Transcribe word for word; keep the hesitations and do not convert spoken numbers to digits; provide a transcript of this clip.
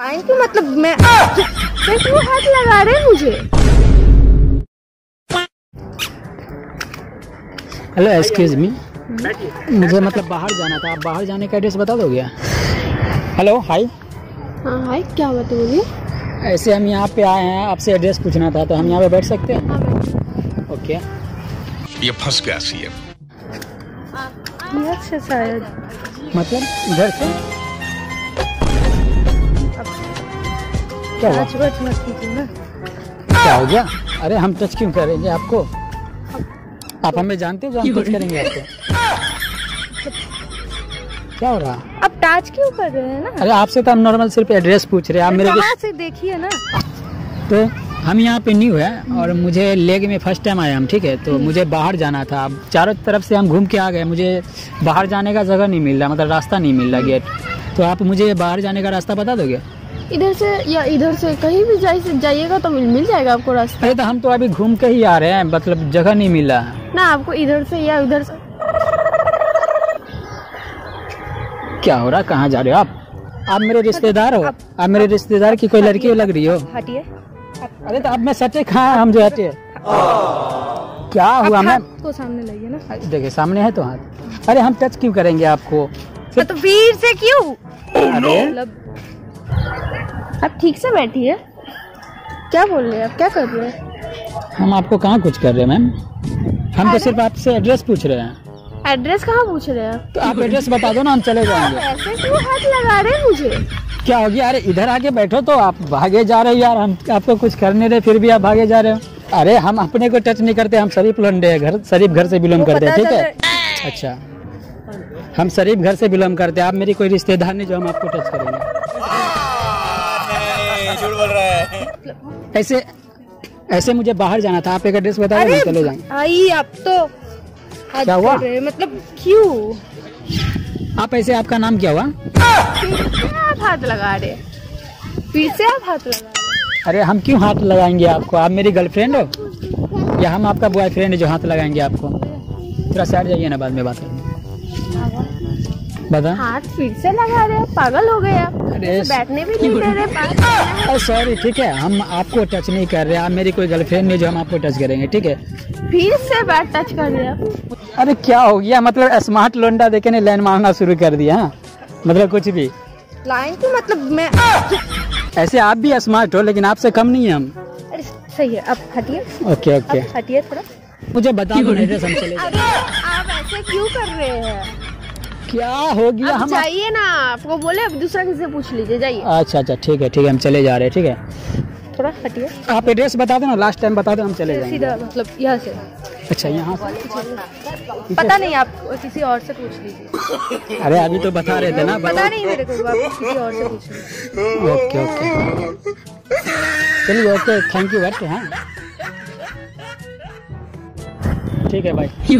Line की मतलब मैं बस वो हाथ लगा रहे हैं मुझे। हेलो एक्सक्यूज मी, मुझे मतलब बाहर जाना था, आप बाहर जाने का एड्रेस बता दोगे? Hello hi. हाँ हाय, क्या बात बोलिए? ऐसे हम यहाँ पे आए हैं, आपसे एड्रेस पूछना था, तो हम यहाँ पे बैठ सकते हैं? हाँ, ओके। ये फंस गया सी है से शायद, मतलब इधर से क्या हुआ? मत कीजिए, क्या हो गया? अरे हम टच क्यों करेंगे आपको? आप हमें जानते हो जो हम टच करेंगे आपको? क्या हो रहा? आप टच क्यों कर रहे हैं ना? अरे आपसे तो हम नॉर्मल सिर्फ एड्रेस पूछ रहे हैं, आप मेरे कहाँ से देखिए ना। तो हम यहाँ पे न्यू है और मुझे लेग में फर्स्ट टाइम आया हम, ठीक है? तो मुझे बाहर जाना था, चारों तरफ से हम घूम के आ गए, मुझे बाहर जाने का जगह नहीं मिल रहा, मतलब रास्ता नहीं मिल रहा गेट, तो आप मुझे बाहर जाने का रास्ता बता दोगे? इधर से या इधर से कहीं भी जाइएगा तो मिल मिल जाएगा आपको रास्ता। अरे तो हम तो अभी घूम के ही आ रहे हैं, मतलब जगह नहीं मिला ना आपको, इधर से या उधर से। क्या हो रहा? कहाँ जा रहे हो आप? आप मेरे रिश्तेदार हो? आप मेरे रिश्तेदार की कोई लड़की लग रही हो? अरे तो अब मैं सटे कहाँ, हम जो हटे क्या हुआ? मैं को सामने लगी ना, देखिए सामने है तो हाथ। अरे हम टच क्यों करेंगे आपको? तो फिर से क्यों? आप ठीक से बैठी है, क्या बोल रहे हैं आप? क्या कर रहे हैं? हम आपको कहाँ कुछ कर रहे हैं मैम, हम तो सिर्फ आपसे एड्रेस पूछ रहे हैं। एड्रेस कहाँ पूछ रहे हैं आप? तो आप एड्रेस बता दो ना, हम चले जाएंगे। ऐसे क्यों हाथ लगा रहे हैं मुझे? क्या हो गया? अरे इधर आके बैठो, तो आप भागे जा रहे हो यार, हम आपको कुछ करने दे फिर भी आप भागे जा रहे हो। अरे हम अपने को टच नहीं करते, हम शरीफ लंडे हैं, घर शरीफ घर से बिलोंग करते हैं, ठीक है? अच्छा, हम शरीफ घर से बिलोंग करते हैं, आप मेरी कोई रिश्तेदार नहीं जो हम आपको टच करेंगे। झूठ बोल रहा है। ऐसे ऐसे मुझे बाहर जाना था, आप एक एड्रेस बता दो, चले जाएंगे। आप तो क्या हुआ मतलब क्यों? आप ऐसे, आपका नाम क्या हुआ? हाथ लगा रहे, फिर से आप हाथ लगा रहे। अरे हम क्यों हाथ लगाएंगे आपको? आप मेरी गर्लफ्रेंड हो या हम आपका बॉयफ्रेंड है जो हाथ लगाएंगे आपको? थोड़ा साइड जाइए ना, बाद में बात करेंगे। बता, हाथ फिर से लगा रहे, पागल हो गए आप? अरे बैठने भी नहीं दे रहे। सॉरी, ठीक है, हम आपको टच नहीं कर रहे, आप मेरी कोई गर्लफ्रेंड नहीं जो हम आपको टच करेंगे, ठीक है? फिर से बात टच कर रहे आप? अरे क्या हो गया? मतलब स्मार्ट लौंडा देखे ने लाइन मांगना शुरू कर दिया, मतलब कुछ भी लाइन की मतलब मैं। ऐसे आप भी स्मार्ट हो लेकिन आपसे कम नहीं है हम। अरे सही है, आप हटिए। ओके ओके, हटिए थोड़ा, मुझे बता दो एड्रेस, हम चले जाएंगे। आप ऐसे क्यों कर रहे हैं? क्या हो गया? हम जाइए ना, आपको बोले अब दूसरा किसी से पूछ लीजिए, जाइए। अच्छा अच्छा, ठीक है ठीक है, हम चले जा रहे हैं, ठीक है? थोड़ा हटिए, आप एड्रेस बता दो ना, लास्ट टाइम बता दो, हम चले जाएंगे सीधा, मतलब यहाँ से। अच्छा यहाँ से? पता नहीं, आप किसी और से पूछ लीजिए। अरे अभी तो बता रहे थे ना। पता नहीं मेरे को, आप किसी और से पूछ लीजिए। ओके ओके, चलिए ओके, थैंक यू बट। हाँ ठीक है भाई।